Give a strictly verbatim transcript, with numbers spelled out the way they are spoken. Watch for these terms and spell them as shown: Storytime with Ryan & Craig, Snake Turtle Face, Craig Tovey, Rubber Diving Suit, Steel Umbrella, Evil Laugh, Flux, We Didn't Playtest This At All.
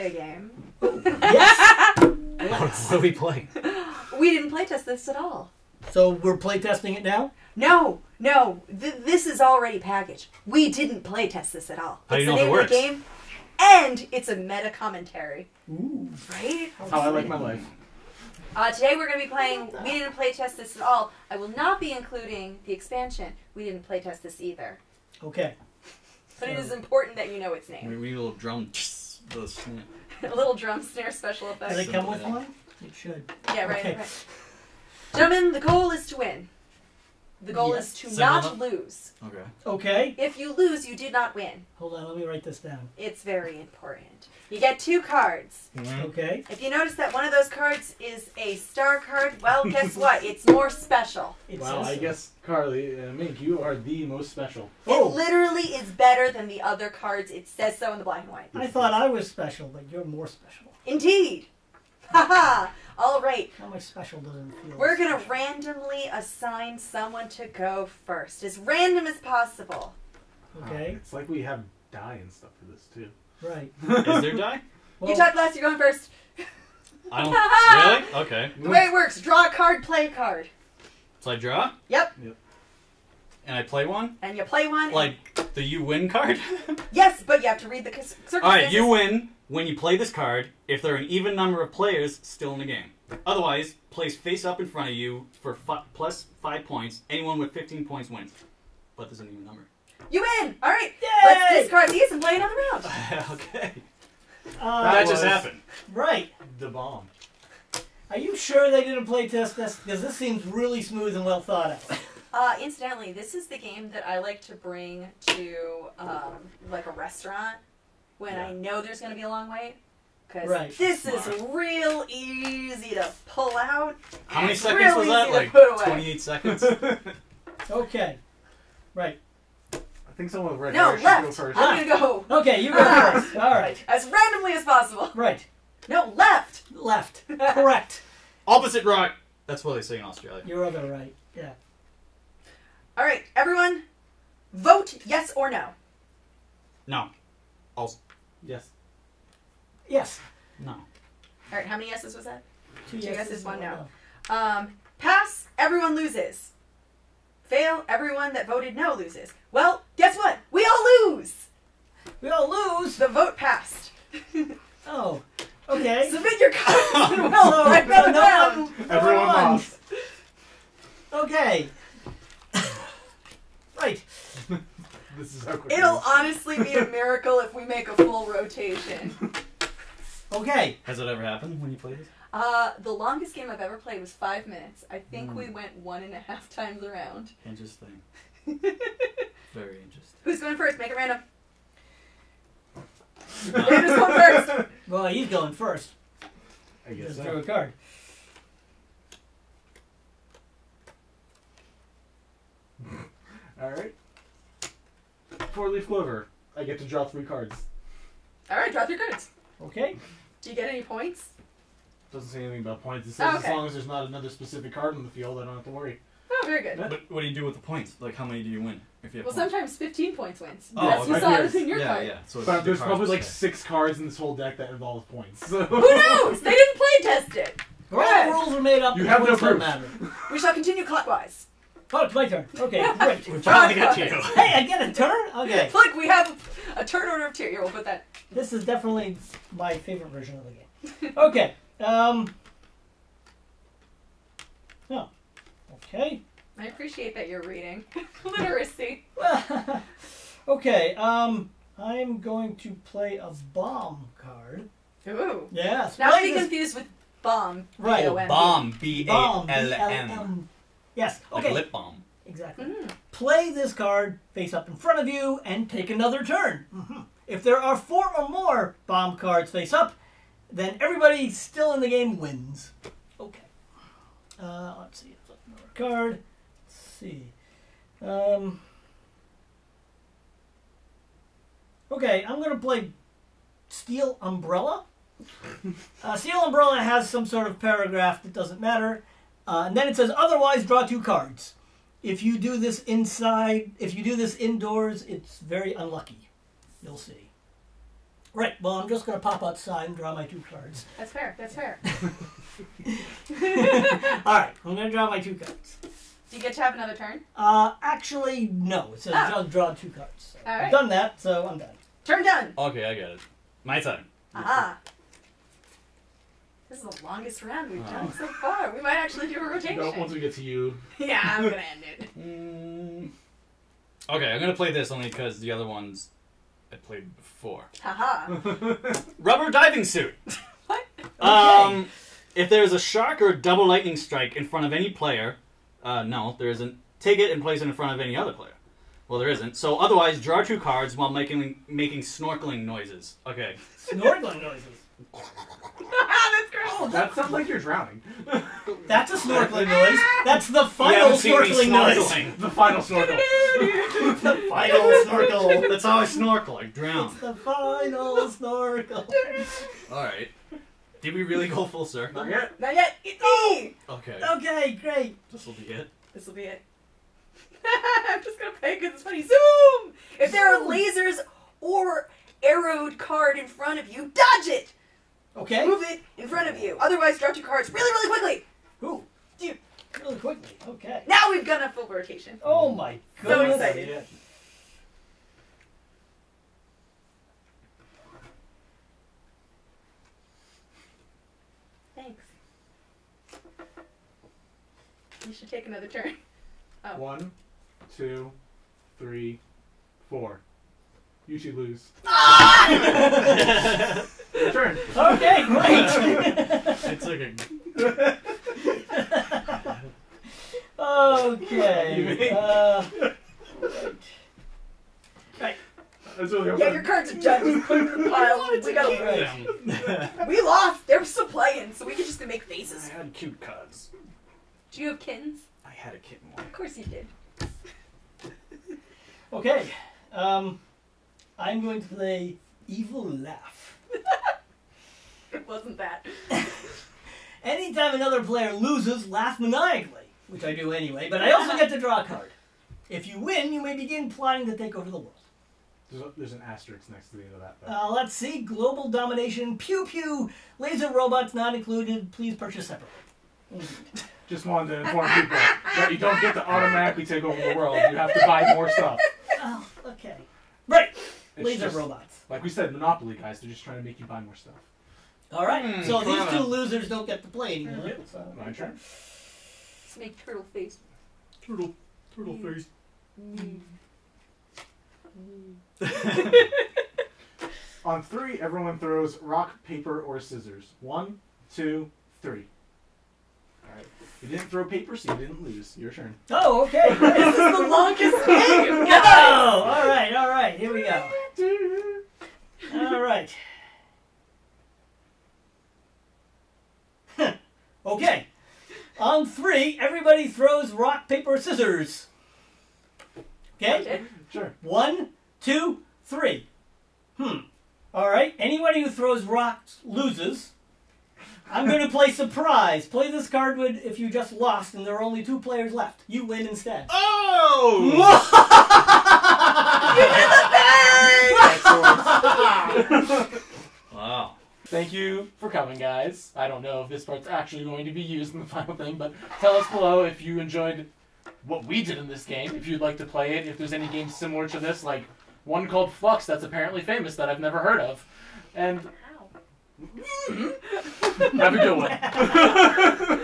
play a game. Yes! What are we playing? We didn't playtest this at all. So we're playtesting it now? No, no. Th this is already packaged. We didn't playtest this at all. How do you know if it works? It's the name of the game, and it's a meta commentary. Ooh. Right? That's how I like my life. Uh, today we're going to be playing We Didn't Playtest This At All. I will not be including the expansion We Didn't Playtest This Either. Okay. But so, it is important that you know its name. We, we will drum... Those, yeah. A little drum snare special effect. Does it come with one? It should. Yeah, right, okay. right. Gentlemen, the goal is to win. The goal yes. is to Seven not lose. Okay. Okay. If you lose, you did not win. Hold on, let me write this down. It's very important. You get two cards. Mm-hmm. Okay. If you notice that one of those cards is a star card, well, guess what? It's more special. It's wow, awesome. I guess, Carly, uh, Mink, you are the most special. It oh. literally is better than the other cards. It says so in the black and white. I thought I was special, but you're more special. Indeed. Haha. All right. How much special doesn't feel We're going to randomly assign someone to go first. As random as possible. Okay. Uh, it's like we have die and stuff for this, too. Right. Is there die? Well, you talked last. You're going first. I don't... Really? Okay. The way it works, draw a card, play a card. So I draw? Yep. Yep. And I play one? And you play one. Like the you win card? Yes, but you have to read the circumstances. All right, you win. When you play this card, if there are an even number of players still in the game. Otherwise, place face up in front of you for fi plus five points. Anyone with fifteen points wins. But there's an even number. You win! All right, Yay! Let's discard these and play another round. Okay. Uh, that just happened. Right. The bomb. Are you sure they didn't play test this? Because this seems really smooth and well thought out. Uh, incidentally, this is the game that I like to bring to um, like a restaurant. When yeah. I know there's going to be a long wait, because right. this Smart. is real easy to pull out. How many seconds was that? Like twenty-eight seconds. Okay, right. I think someone was ready. No, left. Go first. I'm ah. gonna go. Okay, you go ah. first. All right. As randomly as possible. Right. No, left. Left. Correct. Opposite right. That's what they say in Australia. Your other right. Yeah. All right, everyone, vote yes or no. No. Also. Yes. Yes. No. All right. How many yeses was that? Two yeses, Two yeses one no. no. Um, pass. Everyone loses. Fail. Everyone that voted no loses. Well, guess what? We all lose. We all lose. The vote passed. Oh. Okay. Submit your cards. And well, so, I no, no one, everyone lost. Okay. Right. This is It'll it is. honestly be a miracle if we make a full rotation. Okay. Has it ever happened when you play this? Uh, the longest game I've ever played was five minutes. I think mm. we went one and a half times around. Interesting. Very interesting. Who's going first? Make it random. Random is going first. Well, he's going first. I guess Just so. Throw a card. All right. Four-leaf clover. I get to draw three cards. All right, draw three cards. Okay. Do you get any points? Doesn't say anything about points. It says oh, okay. as long as there's not another specific card in the field, I don't have to worry. Oh, very good. But what do you do with the points? Like, how many do you win? If you have well, points? Sometimes fifteen points wins. Oh, that's okay. you saw it in your yeah, card. Yeah, yeah. So but there's probably like six cards in this whole deck that involve points. So. Who knows? They didn't play test it. All the rules were made up. You have no proof. We shall continue clockwise. Oh, it's my turn. Okay, great. We finally got you. Hey, I get a turn? Okay. Look, we have a turn order of two. Here, we'll put that. This is definitely my favorite version of the game. Okay. Um. Oh. Okay. I appreciate that you're reading. Literacy. Okay. Um. I'm going to play a bomb card. Ooh. Yes. Not to be confused with bomb. Right. Bomb. B A L M. Yes. Okay. Like a lip balm. Exactly. Mm. Play this card face up in front of you and take another turn. Mm-hmm. If there are four or more bomb cards face up, then everybody still in the game wins. Okay. Uh, let's see. Let's another card. Let's see. Um, okay, I'm going to play Steel Umbrella. uh, Steel Umbrella has some sort of paragraph that doesn't matter. Uh, and then it says, otherwise, draw two cards. If you do this inside, if you do this indoors, it's very unlucky. You'll see. Right, well, I'm just going to pop outside and draw my two cards. That's fair, that's fair. All right, I'm going to draw my two cards. Do you get to have another turn? Uh, actually, no. It says oh. draw two cards. So all right. I've done that, so I'm done. Turn done. Okay, I got it. My turn. Aha. This is the longest round we've oh. done so far. We might actually do a rotation. No, once we get to you. Yeah, I'm going to end it. mm. Okay, I'm going to play this only because the other ones I played before. Haha. Rubber Diving Suit. What? Okay. Um, if there's a shark or a double lightning strike in front of any player, uh, no, there isn't. Take it and place it in front of any other player. Well, there isn't. So otherwise, draw two cards while making making snorkeling noises. Okay. Snorkeling noises? That's gross. Oh, that sounds like you're drowning. That's a snorkeling noise. That's the final yeah, snorkeling noise. The final snorkel. The final snorkel. That's how I snorkel. I drown. It's the final snorkel. All right. Did we really go full circle? Not yet. Not yet. It's me. Okay. Okay, great. This will be it. This will be it. I'm just going to play because it's funny. Zoom! If there are lasers or arrowed card in front of you, dodge it! Okay. Move it in front of you. Otherwise, draw two cards really, really quickly. Who? Dude. Really quickly. Okay. Now we've got a full rotation. Oh my goodness. So excited. Yeah. Thanks. You should take another turn. Oh. One, two, three, four. You should lose. Ah! Your turn. Okay, great. It's looking. Okay. Uh, right. Right. Really yeah, your cards are done. Just put them in the pile. We got to lose. We lost. They were still playing, so we could just make faces. I had cute cards. Do you have kittens? I had a kitten one. Of course you did. Okay. Um, I'm going to play Evil Laugh. It wasn't that. Anytime another player loses, laugh maniacally, which I do anyway, but I also get to draw a card. If you win, you may begin plotting to take over the world. There's, a, there's an asterisk next to the end of that. Uh, let's see. Global domination. Pew pew. Laser robots not included. Please purchase separately. Mm. Just wanted to inform people that you don't get to automatically take over the world. You have to buy more stuff. Oh, okay. Right. It's laser just, robots. Like we said, Monopoly, guys. They're just trying to make you buy more stuff. All right. Mm, so these two losers don't get to play anymore. Yep. So, my turn. Snake Turtle Face. Turtle. Turtle mm. Face. Mm. Mm. On three, everyone throws rock, paper, or scissors. One, two, three. Alright. You didn't throw paper, so you didn't lose. Your turn. Oh, okay. This is the longest game. No! Alright, alright. Here we go. Alright. Okay. On three, everybody throws rock, paper, scissors. Okay? Sure. One, two, three. Hmm. Alright. Anybody who throws rocks loses. I'm going to play Surprise. Play this card with if you just lost and there are only two players left. You win instead. Oh! You did the best! Wow. Thank you for coming, guys. I don't know if this part's actually going to be used in the final thing, but tell us below if you enjoyed what we did in this game, if you'd like to play it, if there's any games similar to this, like one called Flux that's apparently famous that I've never heard of. And... Have a good one.